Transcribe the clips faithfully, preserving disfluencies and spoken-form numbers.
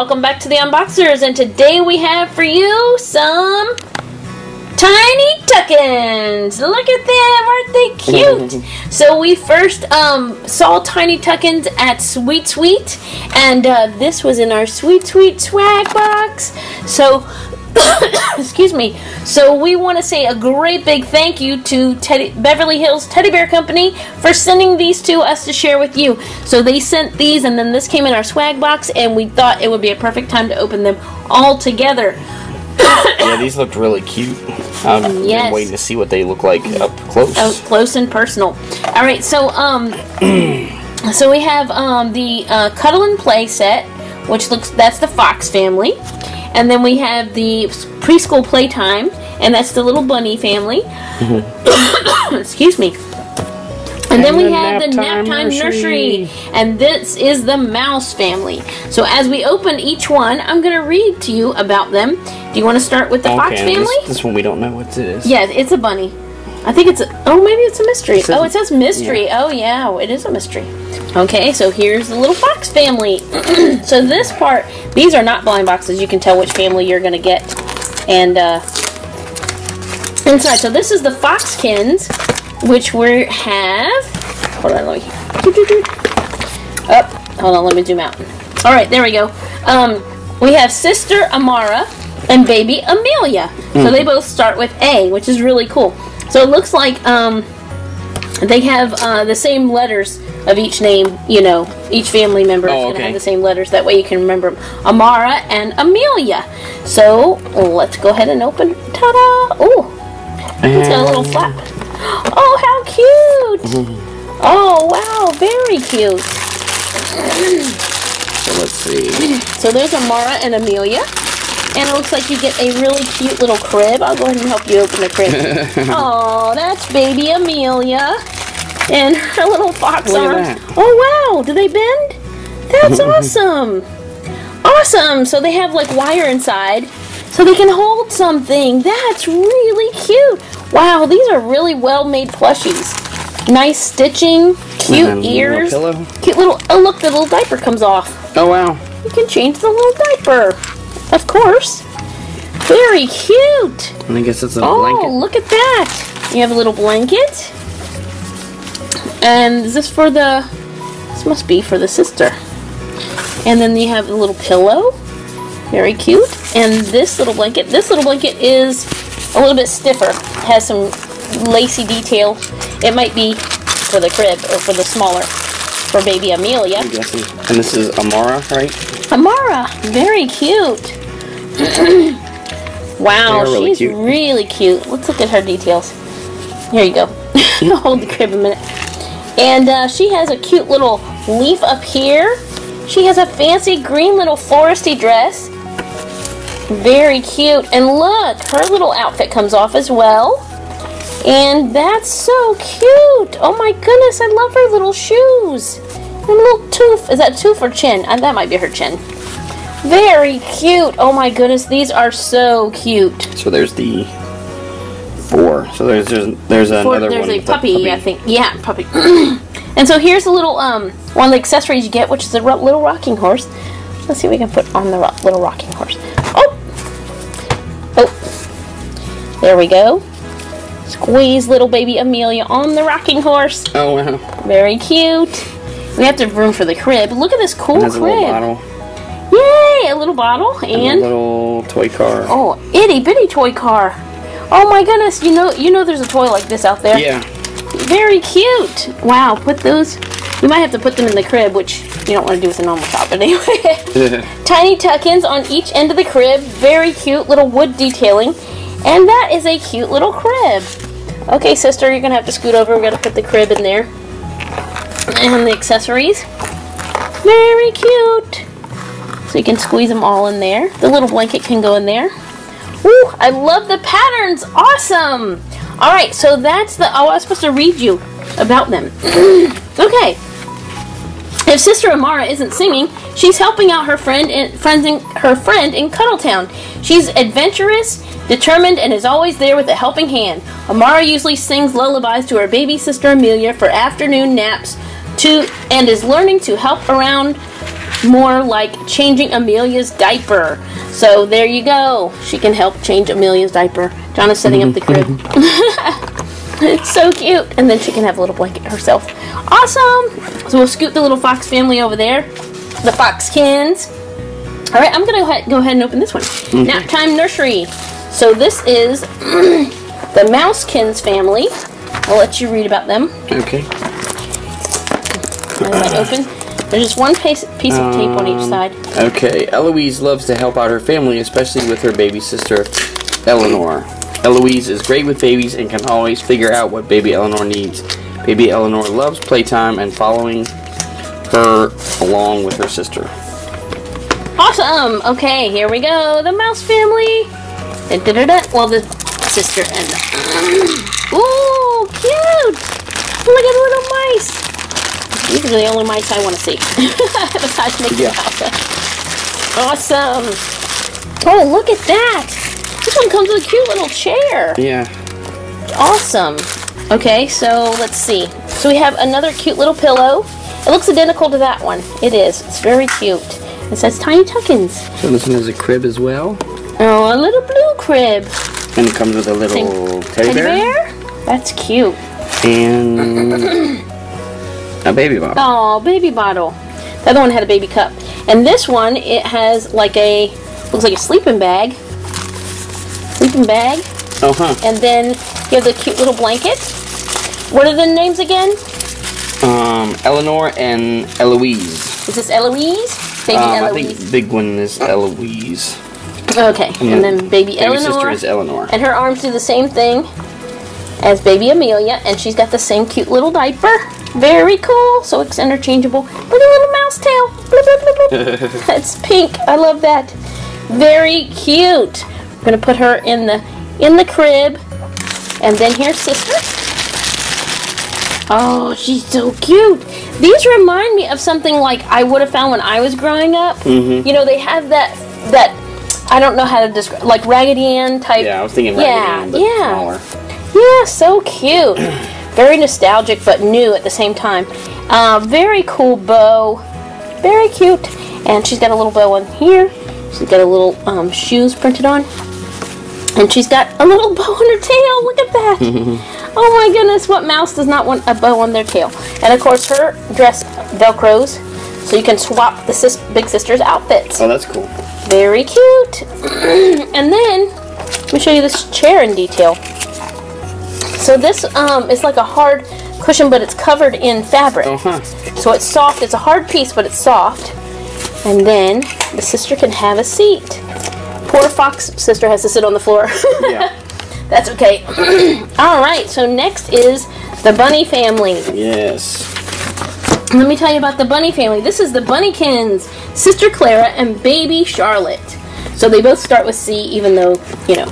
Welcome back to The Unboxers, and today we have for you some Tiny Tuckins. Look at them, aren't they cute? So we first um, saw Tiny Tuckins at Sweet Suite, and uh, this was in our Sweet Suite swag box. So excuse me. So we want to say a great big thank you to Teddy, Beverly Hills Teddy Bear Company for sending these to us to share with you. So they sent these, and then this came in our swag box, and we thought it would be a perfect time to open them all together. Yeah, these looked really cute. Um, yes. I'm waiting to see what they look like up close. Up close and personal. All right, so um, so we have um the uh, Cuddle and Play set, which looks that's the Fox family. And then we have the Preschool Playtime, and that's the little bunny family. Mm-hmm. Excuse me. And, and then we the have Naptime the Naptime Nursery. Nursery, and this is the mouse family. So as we open each one, I'm going to read to you about them. Do you want to start with the okay, Fox family? This, this one we don't know what it is. Yeah, it's a bunny. I think it's a, oh, maybe it's a mystery. It says, oh, it says mystery. Yeah. Oh, yeah, it is a mystery. Okay, so here's the little Fox family. So this part, these are not blind boxes. You can tell which family you're going to get. And uh, inside, so this is the Foxkins, which we have, hold on, let me, oh, hold on, let me zoom out. All right, there we go. Um, we have Sister Amara and Baby Amelia. Mm-hmm. So they both start with A, which is really cool. So it looks like um, they have uh, the same letters of each name, you know, each family member oh, is going to okay. have the same letters. That way you can remember them. Amara and Amelia. So let's go ahead and open, ta-da! Oh, it's got a little flap. Oh, how cute! Oh, wow, very cute. So let's see. So there's Amara and Amelia. And it looks like you get a really cute little crib. I'll go ahead and help you open the crib. Oh, that's baby Amelia. And her little fox arms. That. Oh, wow, do they bend? That's awesome. Awesome, so they have like wire inside. So they can hold something. That's really cute. Wow, these are really well-made plushies. Nice stitching, cute and ears, little cute little. Oh look, the little diaper comes off. Oh wow! You can change the little diaper, of course. Very cute. And I guess it's a oh, blanket. Oh look at that! You have a little blanket. And is this for the? This must be for the sister. And then you have a little pillow. Very cute. And this little blanket, this little blanket is a little bit stiffer. It has some lacy detail. It might be for the crib or for the smaller, for baby Amelia. I'm guessing. And this is Amara, right? Amara, very cute. Wow, really she's cute. really cute. Let's look at her details. Here you go. Hold the crib a minute. And uh, she has a cute little leaf up here. She has a fancy green little foresty dress. Very cute. And look, her little outfit comes off as well. And that's so cute. Oh my goodness, I love her little shoes. And a little tooth. Is that tooth or chin? Uh, that might be her chin. Very cute. Oh my goodness, these are so cute. So there's the four. So there's there's, there's another there's one. There's a puppy, puppy, I think. Yeah, puppy. And so here's a little, um, one of the accessories you get, which is a little rocking horse. Let's see what we can put on the ro little rocking horse. Oh! Oh. There we go. Squeeze little baby Amelia on the rocking horse. Oh, wow. Very cute. We have to have room for the crib. Look at this cool crib. A little bottle. Yay! A little bottle and, and a little toy car. Oh, itty bitty toy car. Oh my goodness! You know, you know, there's a toy like this out there. Yeah. Very cute. Wow. Put those. We might have to put them in the crib, which you don't want to do with a normal top, but anyway. Tiny Tuckins on each end of the crib. Very cute little wood detailing. And that is a cute little crib. Okay, sister, you're going to have to scoot over. We're going to put the crib in there. And the accessories. Very cute. So you can squeeze them all in there. The little blanket can go in there. Ooh, I love the patterns. Awesome. All right, so that's the... Oh, I was supposed to read you about them. Okay. If Sister Amara isn't singing, she's helping out her friend in, friends in, her friend in Cuddle Town. She's adventurous, determined, and is always there with a helping hand. Amara usually sings lullabies to her baby sister Amelia for afternoon naps, too, and is learning to help around more like changing Amelia's diaper. So there you go. She can help change Amelia's diaper. John is setting up the crib. It's so cute. And then she can have a little blanket herself. Awesome. So we'll scoot the little fox family over there. The foxkins. Alright, I'm going to go ahead and open this one. Okay. Naptime Nursery. So this is the Mouseskins family. I'll let you read about them. Okay. That open. There's just one piece of tape um, on each side. Okay, Eloise loves to help out her family, especially with her baby sister, Eleanor. Eloise is great with babies and can always figure out what baby Eleanor needs. Baby Eleanor loves playtime and following her along with her sister. Awesome! Okay, here we go. The mouse family. Da, da, da, da. Well, the sister and the... Ooh, cute! Look at the little mice! These are the only mice I want to see. Besides making yeah. Awesome. Oh, look at that. This one comes with a cute little chair. Yeah. Awesome. Okay, so let's see. So we have another cute little pillow. It looks identical to that one. It is. It's very cute. It says Tiny Tuckins. So this one has a crib as well. Oh, a little blue crib. And it comes with a little teddy, teddy bear. bear. That's cute. And... a baby bottle. Oh, baby bottle. The other one had a baby cup. And this one, it has like a, looks like a sleeping bag. Sleeping bag. Oh, huh. And then you have the cute little blanket. What are the names again? Um, Eleanor and Eloise. Is this Eloise? Baby um, Eloise. I think the big one is Eloise. Okay. And, and then baby, baby Eleanor. Baby sister is Eleanor. And her arms do the same thing as baby Amelia. And she's got the same cute little diaper. Very cool. So it's interchangeable. Look at the little mouse tail. Bloop, bloop, bloop, bloop. It's pink. I love that. Very cute. I'm gonna put her in the in the crib, and then here's sister. Oh, she's so cute. These remind me of something like I would have found when I was growing up. Mm-hmm. You know, they have that that I don't know how to describe, like Raggedy Ann type. Yeah, I was thinking Raggedy yeah, Ann, but yeah. smaller. Yeah, so cute. Very nostalgic, but new at the same time. Uh, very cool bow. Very cute. And she's got a little bow on here. She's got a little um, shoes printed on. And she's got a little bow on her tail. Look at that. Oh my goodness, what mouse does not want a bow on their tail? And of course her dress velcros, so you can swap the sis big sister's outfits. Oh, that's cool. Very cute. And then, let me show you this chair in detail. So this um, is like a hard cushion, but it's covered in fabric. Uh-huh. So it's soft. It's a hard piece, but it's soft. And then the sister can have a seat. Poor fox sister has to sit on the floor. Yeah. That's okay. All right. So next is the bunny family. Yes. Let me tell you about the bunny family. This is the Bunnykins, Sister Clara and baby Charlotte. So they both start with C, even though, you know.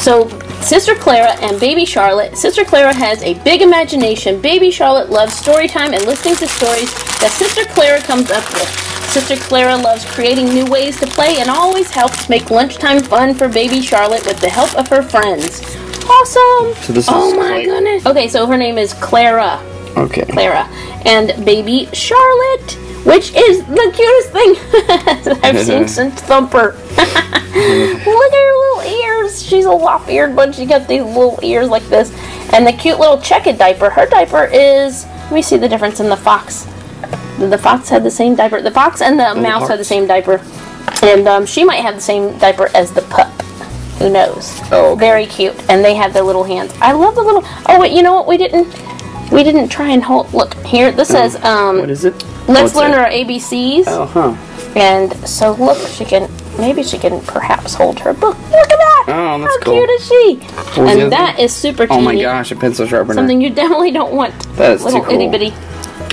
So... Sister Clara and baby Charlotte. Sister Clara has a big imagination. Baby Charlotte loves story time and listening to stories that Sister Clara comes up with. Sister Clara loves creating new ways to play and always helps make lunchtime fun for baby Charlotte with the help of her friends. Awesome! So this is oh my like... goodness. Okay, so her name is Clara. Okay. Clara. And baby Charlotte, which is the cutest thing I've seen since Thumper. Look at her little ears. She's a lop-eared, but she got these little ears like this. And the cute little checkered diaper. Her diaper is... Let me see the difference in the fox. The fox had the same diaper. The fox and the and mouse the had the same diaper. And um, she might have the same diaper as the pup. Who knows? Oh, okay. Very cute. And they have their little hands. I love the little... Oh, wait, you know what? We didn't... We didn't try and hold... Look, here. This says... Um, what is it? Let's What's learn it? Our A B Cs. Oh, huh. And so, look, she can... Maybe she can perhaps hold her book. Look at that! Oh, that's How cool. cute is she? And that thing? is super teeny. Oh my gosh, a pencil sharpener. Something you definitely don't want. That is Little too cool. itty bitty.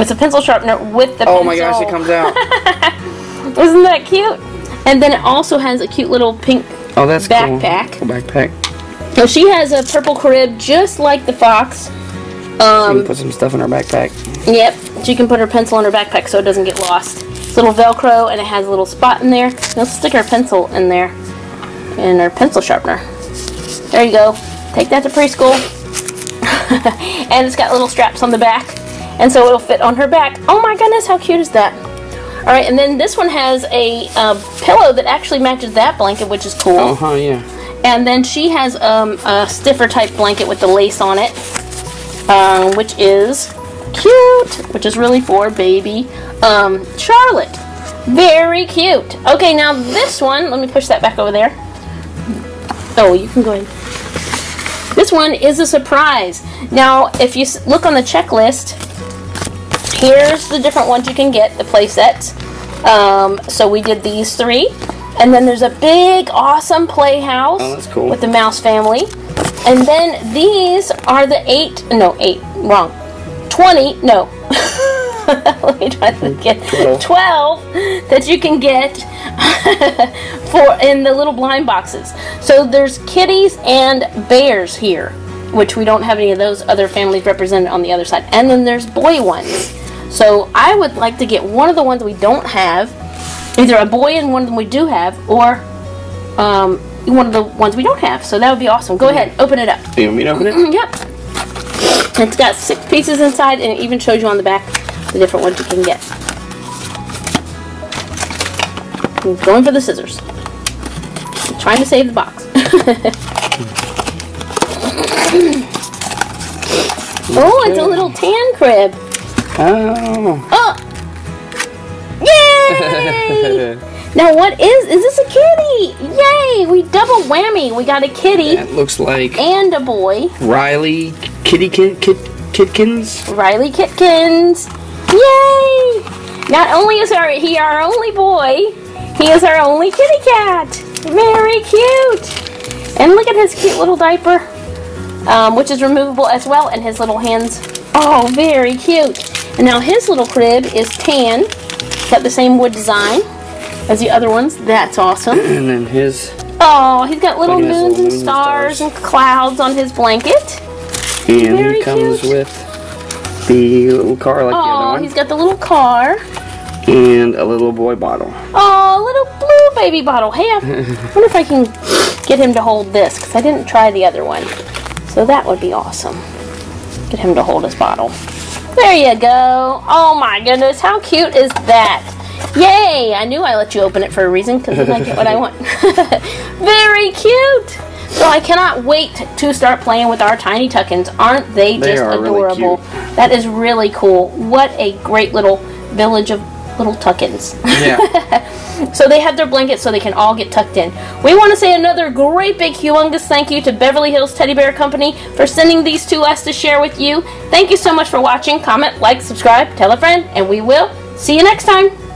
It's a pencil sharpener with the oh pencil. Oh my gosh, it comes out. Isn't that cute? And then it also has a cute little pink oh, that's backpack. Cool. Backpack. So she has a purple crib just like the fox. Um, she can put some stuff in her backpack. Yep, she can put her pencil in her backpack so it doesn't get lost. It's a little Velcro, and it has a little spot in there. Let's stick our pencil in there, and our pencil sharpener. There you go. Take that to preschool. And it's got little straps on the back, and so it'll fit on her back. Oh my goodness, how cute is that? Alright, and then this one has a uh, pillow that actually matches that blanket, which is cool. Uh-huh, yeah. And then she has um, a stiffer type blanket with the lace on it, uh, which is cute, which is really for baby um, Charlotte. Very cute. Okay, now this one, let me push that back over there. Oh, you can go ahead. This one is a surprise. Now, if you look on the checklist, here's the different ones you can get, the play sets. Um, so we did these three. And then there's a big, awesome playhouse oh, that's cool. with the Mouse family. And then these are the eight, no, eight, wrong. twenty, no. Let me try to get twelve that you can get for in the little blind boxes. So there's kitties and bears here, which we don't have any of those other families represented on the other side. And then there's boy ones. So I would like to get one of the ones we don't have, either a boy and one of them we do have, or um, one of the ones we don't have. So that would be awesome. Go ahead, open it up. Do you want me to open it? Yep. It's got six pieces inside, and it even shows you on the back the different ones you can get. I'm going for the scissors. I'm trying to save the box. Oh, it's a little tan crib. Oh. Oh. Yay! Now what is, is this a kitty? Yay, we double whammy. We got a kitty. That looks like. And a boy. Riley Kitty Kit, Kit Kitkins. Riley Kitkins. Yay. Not only is our, he our only boy, he is our only kitty cat. Very cute. And look at his cute little diaper, um, which is removable as well, and his little hands. Oh, very cute. And now his little crib is tan. Got the same wood design as the other ones. That's awesome. And then his... Oh, he's got little moons little and stars and clouds on his blanket. And Very he comes cute. with the little car like oh, the other one. Oh, he's got the little car. And a little boy bottle. Oh, a little blue baby bottle. Hey, I wonder if I can get him to hold this, because I didn't try the other one. So that would be awesome. Get him to hold his bottle. There you go. Oh my goodness, how cute is that? Yay! I knew I let you open it for a reason, because then I get what I want. Very cute! So I cannot wait to start playing with our Tiny Tuckins. Aren't they just they are adorable? Really cute. That is really cool. What a great little village of little Tuckins. Yeah. So they have their blankets so they can all get tucked in. We want to say another great big humongous thank you to Beverly Hills Teddy Bear Company for sending these to us to share with you. Thank you so much for watching. Comment, like, subscribe, tell a friend, and we will see you next time.